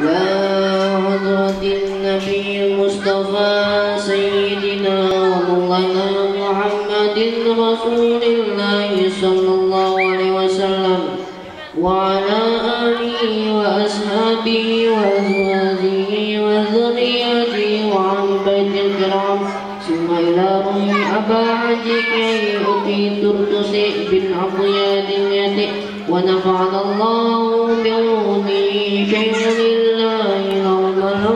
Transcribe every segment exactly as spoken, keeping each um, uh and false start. حضرة النبي المصطفى سيدنا ومولانا محمد رسول الله صلى الله عليه وسلم وعلى آله وأصحابه وأزواجه وذريته وعن بيت الكرام ثم إلى روح أباعتك يؤتي تردس بالعطيات اليتيم ونفعنا الله بعونه شيئا لله لهم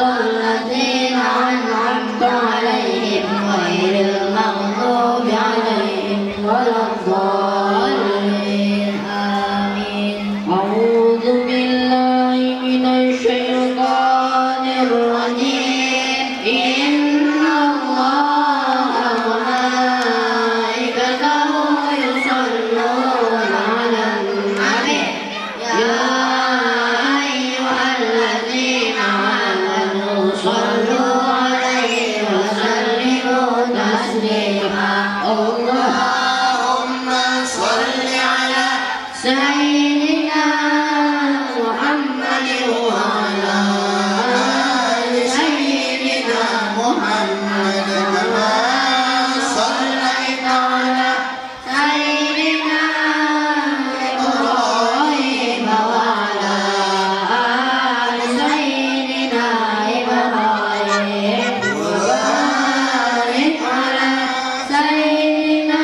الذين أنعمت عليهم غير المغضوب عليهم ولا الضالين آمين أعوذ بالله من الشيطان الرجيم إن الله وملائكته يصلون على النبي يا اللهم صل على سيدنا محمد وعلى آل سيدنا محمد كما صليت على سيدنا إبراهيم وعلى آل سيدنا إبراهيم وبارك على سيدنا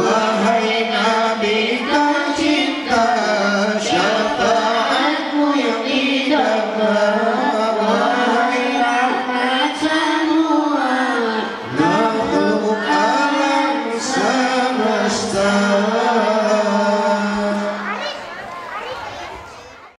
Wahai